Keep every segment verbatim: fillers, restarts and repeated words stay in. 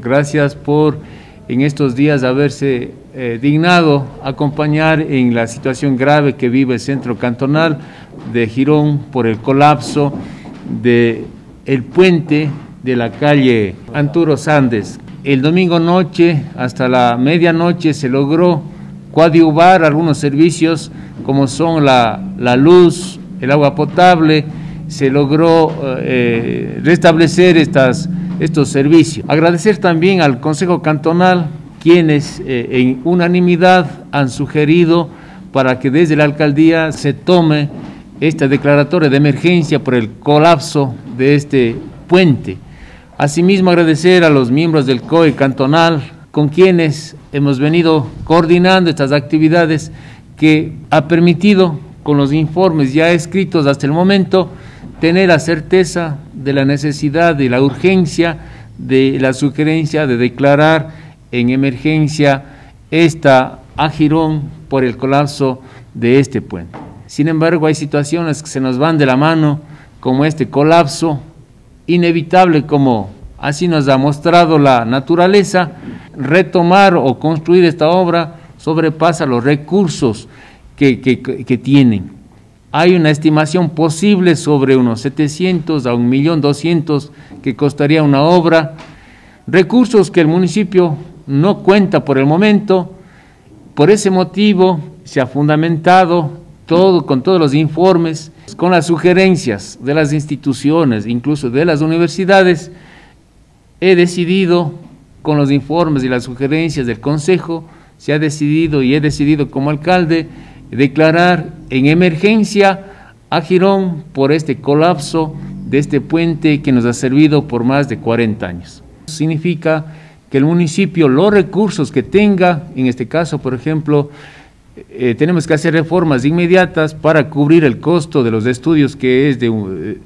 Gracias por en estos días haberse eh, dignado acompañar en la situación grave que vive el centro cantonal de Girón por el colapso de el puente de la calle Anturo Sandes. El domingo noche hasta la medianoche se logró coadyuvar algunos servicios como son la, la luz, el agua potable. Se logró eh, restablecer estas, estos servicios. Agradecer también al Consejo Cantonal, quienes eh, en unanimidad han sugerido para que desde la alcaldía se tome esta declaratoria de emergencia por el colapso de este puente. Asimismo, agradecer a los miembros del C O E Cantonal, con quienes hemos venido coordinando estas actividades que ha permitido, con los informes ya escritos hasta el momento, tener la certeza de la necesidad, de la urgencia, de la sugerencia de declarar en emergencia esta a Girón por el colapso de este puente. Sin embargo, hay situaciones que se nos van de la mano, como este colapso inevitable, como así nos ha mostrado la naturaleza. Retomar o construir esta obra sobrepasa los recursos que, que, que tienen. Hay una estimación posible sobre unos setecientos a un millón doscientos que costaría una obra, recursos que el municipio no cuenta por el momento. Por ese motivo se ha fundamentado todo con todos los informes, con las sugerencias de las instituciones, incluso de las universidades. He decidido, con los informes y las sugerencias del Consejo, se ha decidido y he decidido como alcalde declarar en emergencia a Girón por este colapso de este puente que nos ha servido por más de cuarenta años. Significa que el municipio, los recursos que tenga, en este caso, por ejemplo, eh, tenemos que hacer reformas inmediatas para cubrir el costo de los estudios, que es de,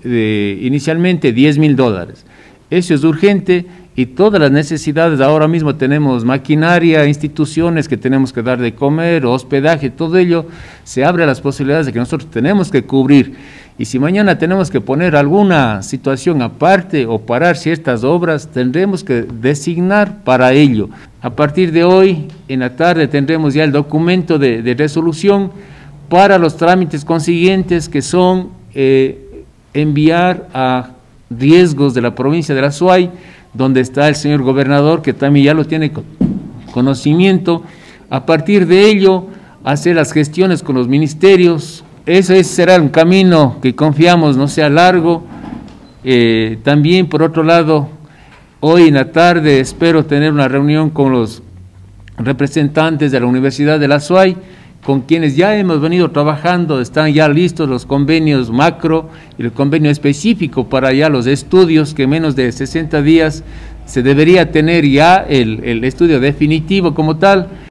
de inicialmente diez mil dólares. Eso es urgente y todas las necesidades. Ahora mismo tenemos maquinaria, instituciones que tenemos que dar de comer, hospedaje, todo ello se abre a las posibilidades de que nosotros tenemos que cubrir. Y si mañana tenemos que poner alguna situación aparte o parar ciertas obras, tendremos que designar para ello. A partir de hoy, en la tarde, tendremos ya el documento de, de resolución para los trámites consiguientes, que son eh, enviar a riesgos de la provincia de la Azuay, donde está el señor gobernador, que también ya lo tiene conocimiento. A partir de ello, hacer las gestiones con los ministerios. Ese será un camino que confiamos no sea largo. Eh, también, por otro lado, hoy en la tarde espero tener una reunión con los representantes de la Universidad de la Azuay, con quienes ya hemos venido trabajando. Están ya listos los convenios macro y el convenio específico para ya los estudios, que en menos de sesenta días se debería tener ya el, el estudio definitivo como tal.